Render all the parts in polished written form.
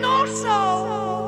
no soul. Oh!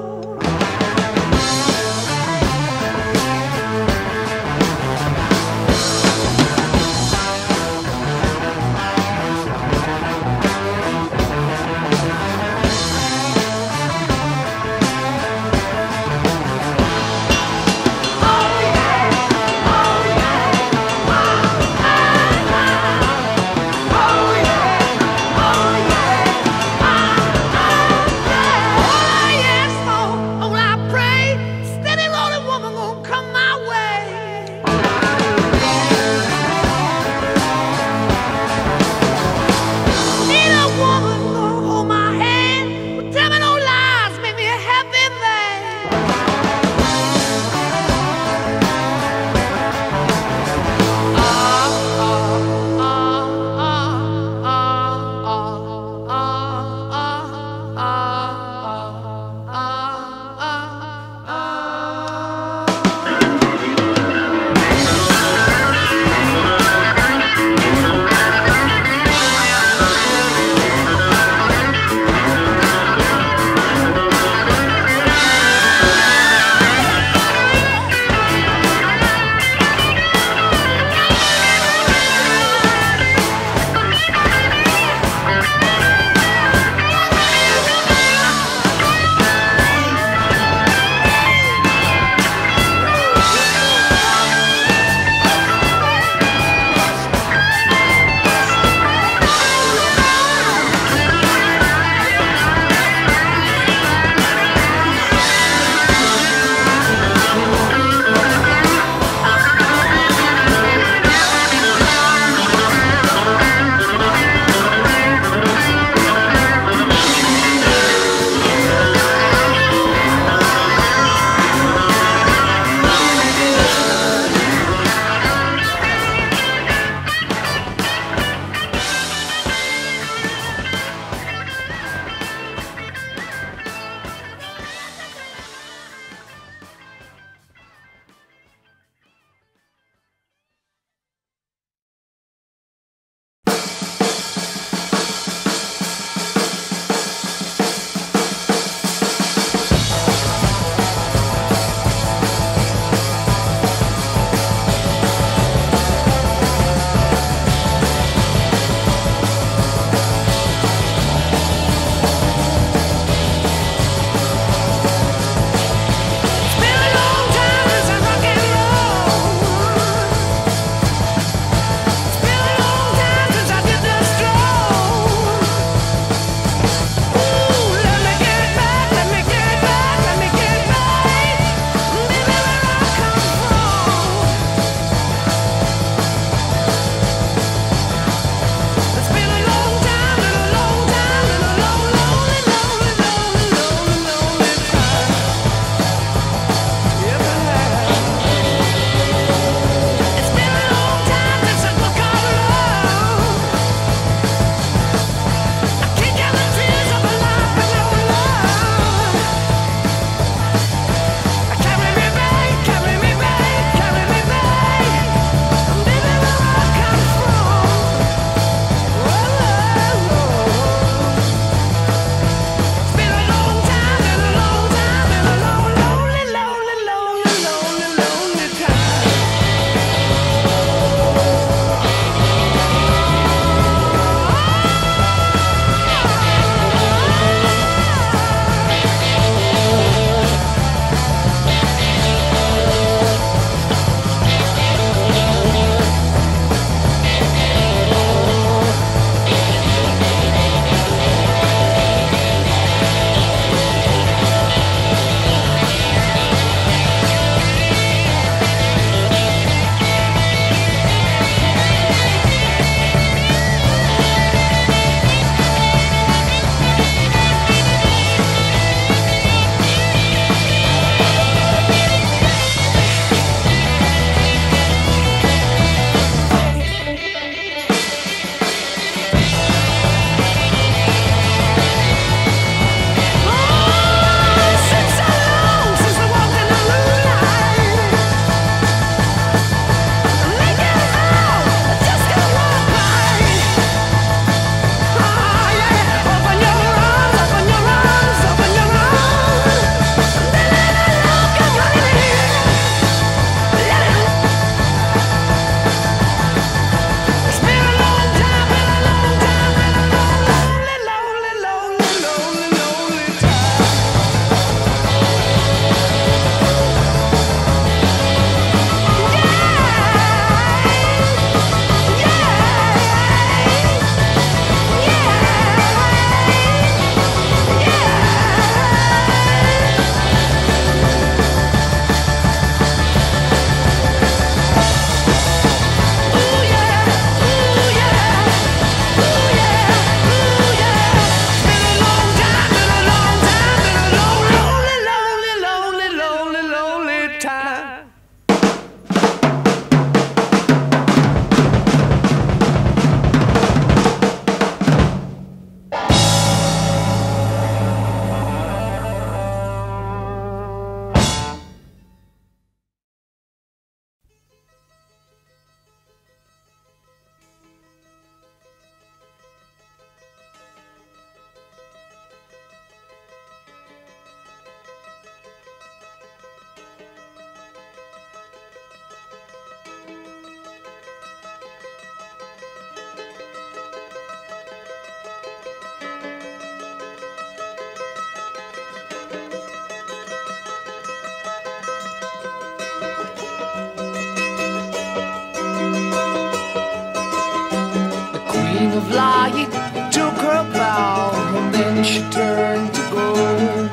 king of light took her bow, and then she turned to gold.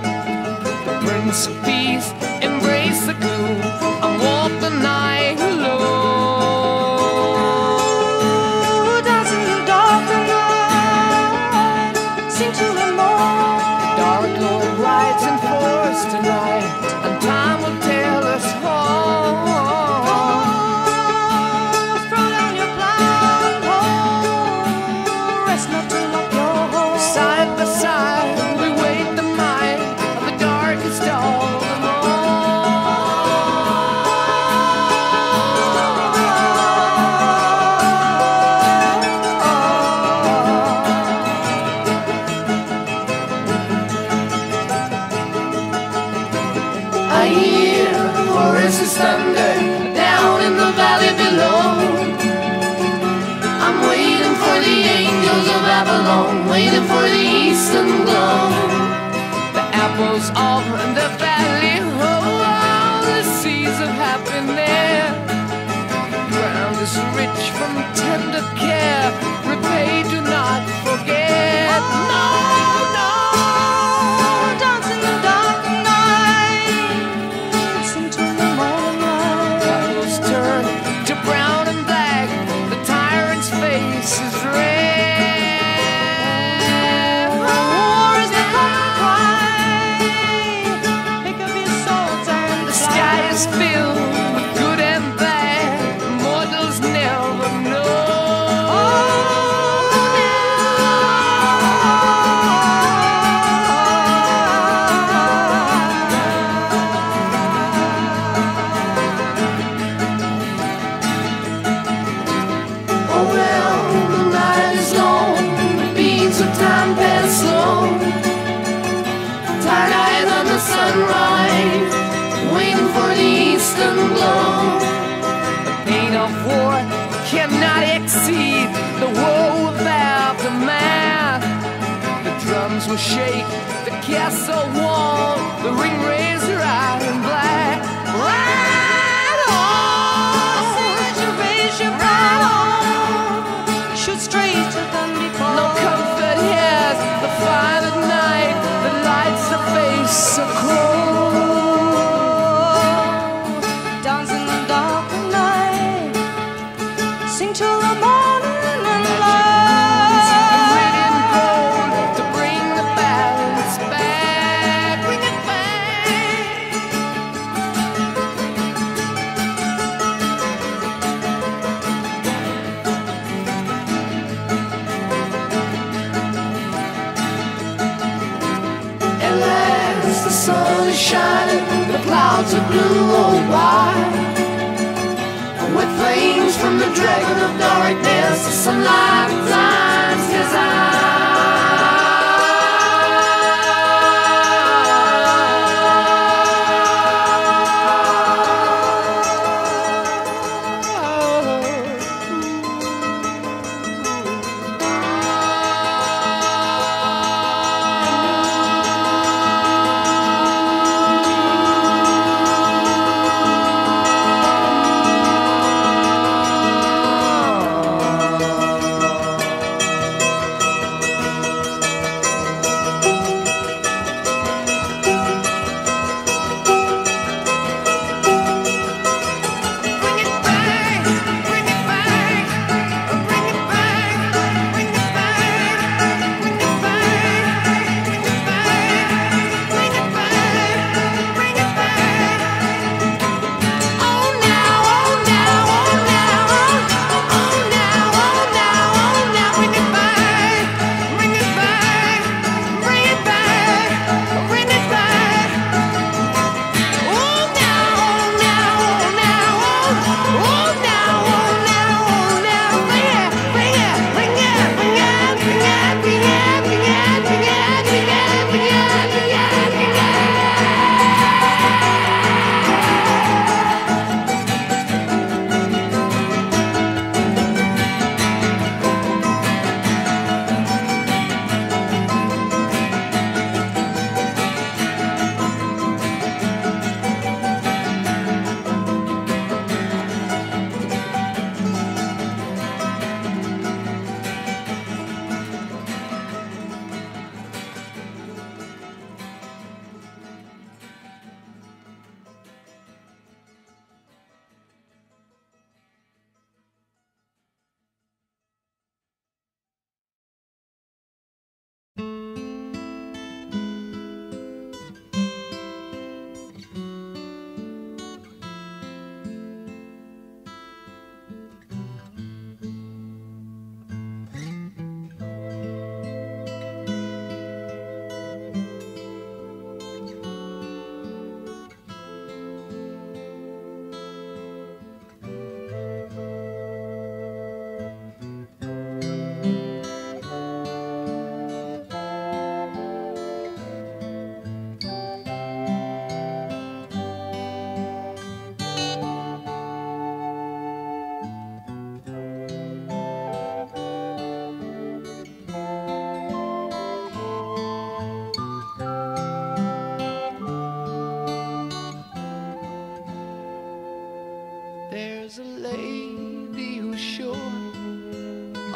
The Prince of Peace embraced the gloom and walked the night alone. Doesn't the dark night seem to immortal? Dark Lord rides in force tonight, and time will tell us all. I hear Horace's thunder down in the valley below. I'm waiting for the angels of Avalon, waiting for the eastern glow. The apples of the valley hold all the seeds of happiness. The ground is rich from tender care, repay, do not forget. Sunrise, waiting for the eastern glow. The pain of war cannot exceed the woe of aftermath. The drums will shake, the castle wall, the ring raised out in black. Ride on, as you raise your ride on, shoot straight to thunder. No comfort here, the fire at night that lights the face of cold. The sun is shining, the clouds are blue, roll by. With flames from the dragon of darkness, the sunlight blinds his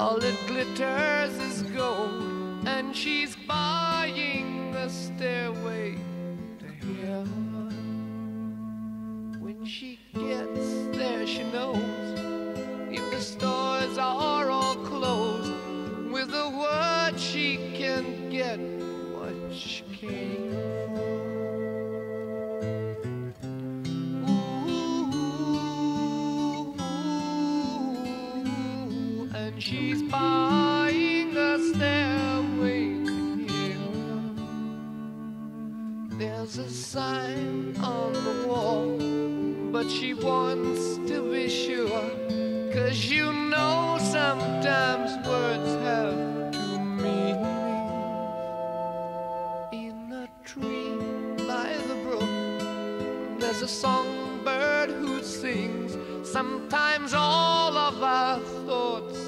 All that glitters is gold, and she's buying the stairway to heaven. When she gets there, she knows if the stores are all closed, with a word she can get what she came for. She's buying a stairway to heaven. There's a sign on the wall, but she wants to be sure, 'cause you know sometimes words have two meanings. In a tree by the brook, there's a songbird who sings. Sometimes all of our thoughts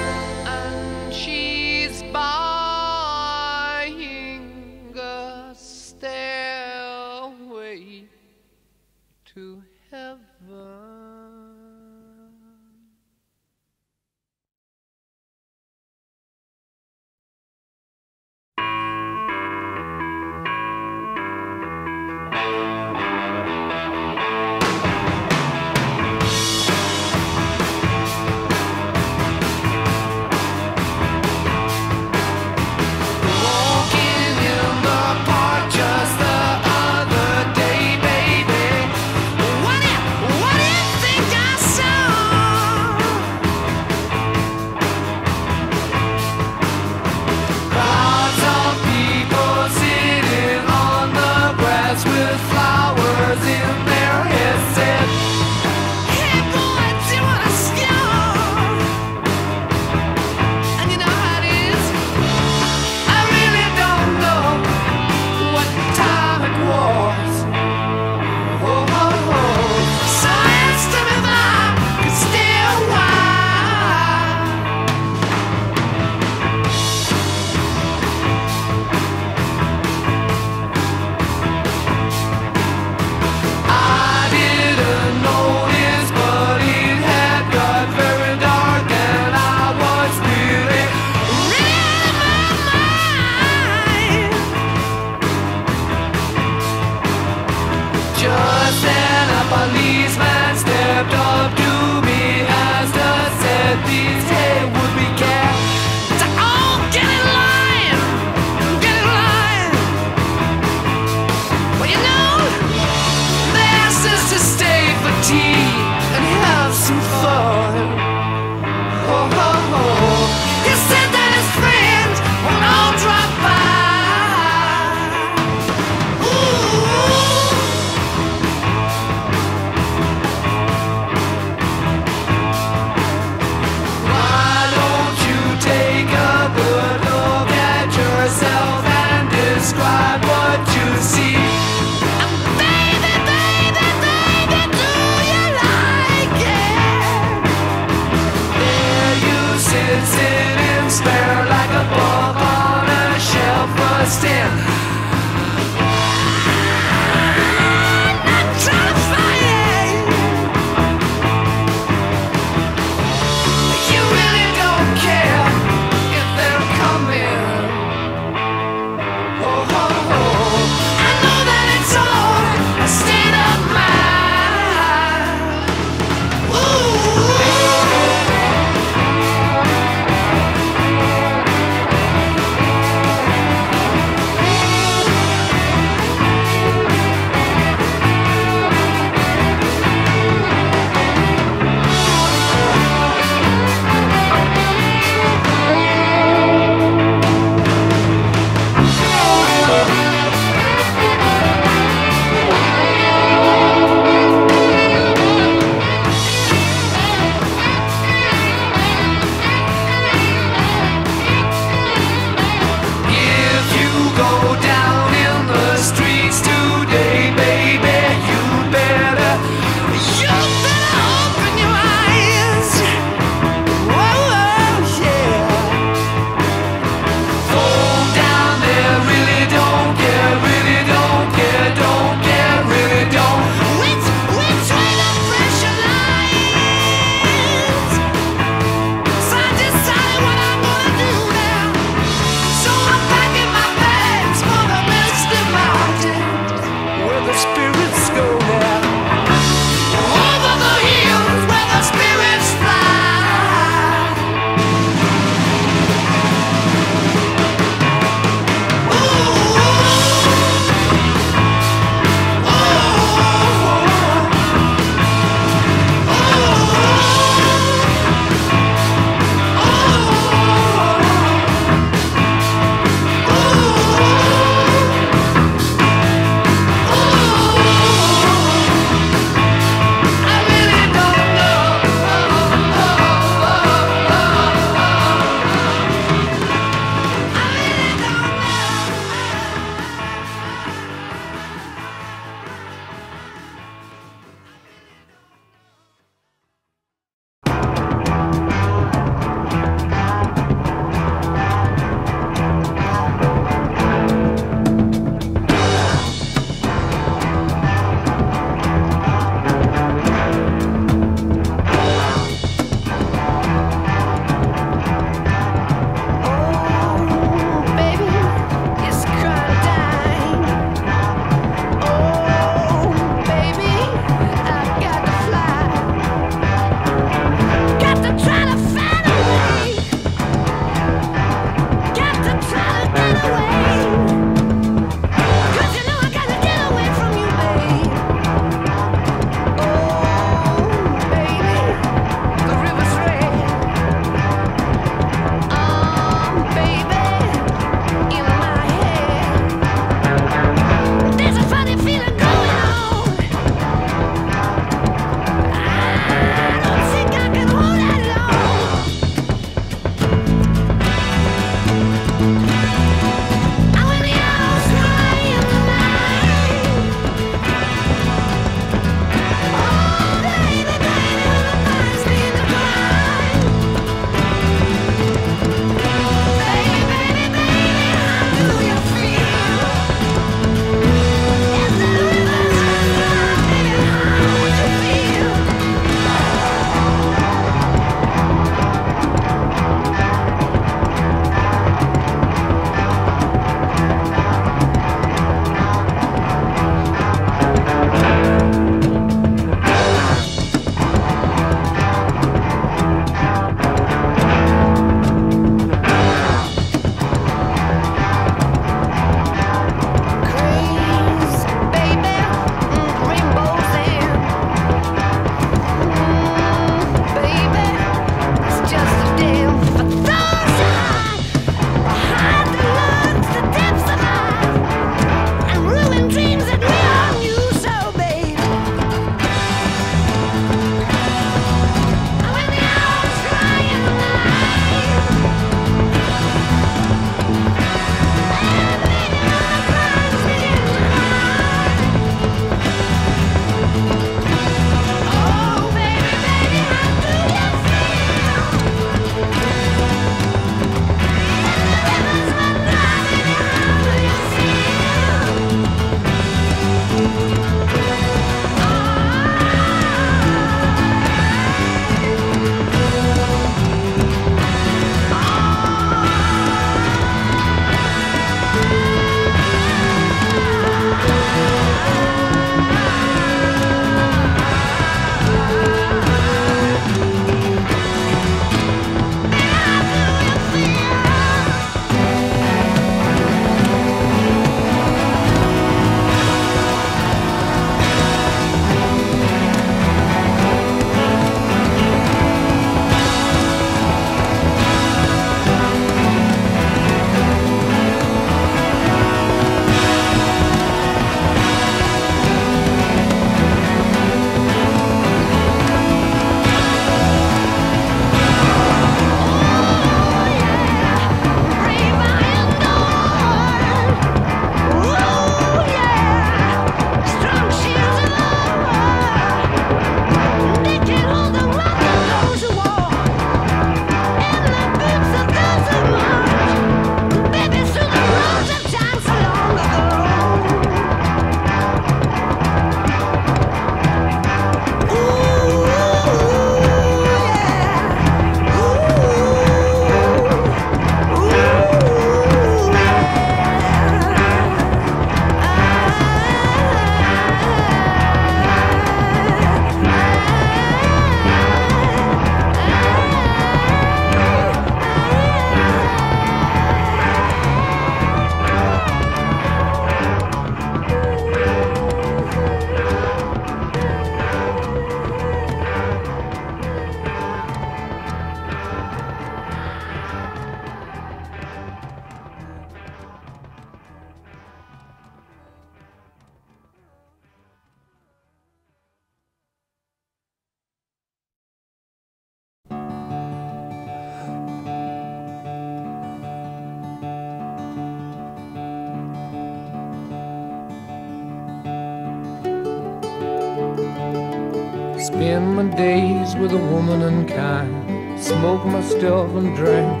Spend my days with a woman unkind, smoke my stuff and drink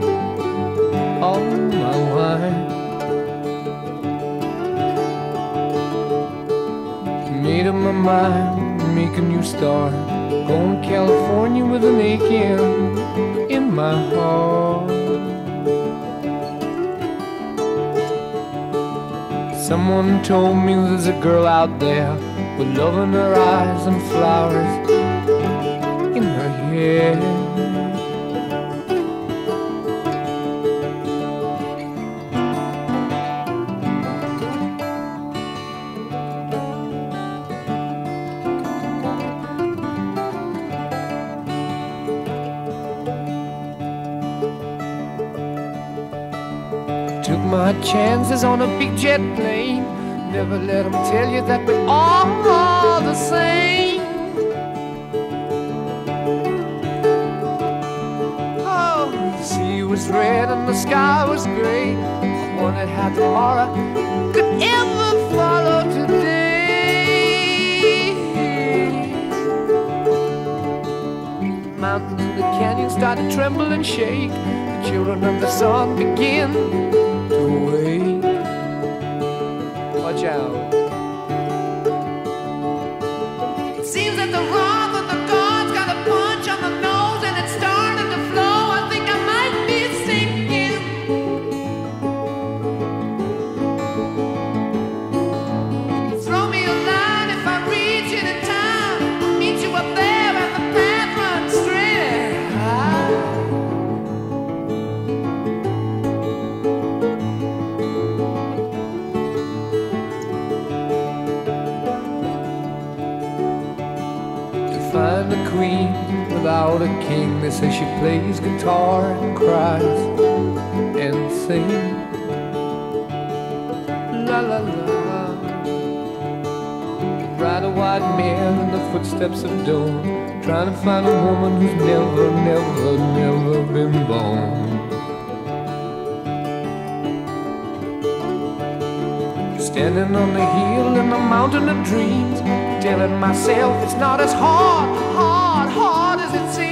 all my wine. Made up my mind, make a new start, going to California with an aching in my heart. Someone told me there's a girl out there with love in her eyes and flowers in her hair. Took my chances on a big jet plane. Never let them tell you that we're all the same. Oh, the sea was red and the sky was gray. I wondered how tomorrow could ever follow today. Mountains and the canyons start to tremble and shake. The children of the sun begin to wake. Watch out. It seems that the wrath of the gods got a punch on the nose and it started to flow. I think I might be sinking. Throw me a line if I reach it in time. I'll meet you up there and the path runs straight high. Find a queen without a king. They say she plays guitar and cries and sings. La la la. Ride a white mare in the footsteps of dawn, trying to find a woman who's never, never, never been born. Standing on the hill in the mountain of dreams, telling myself it's not as hard as it seems.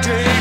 day.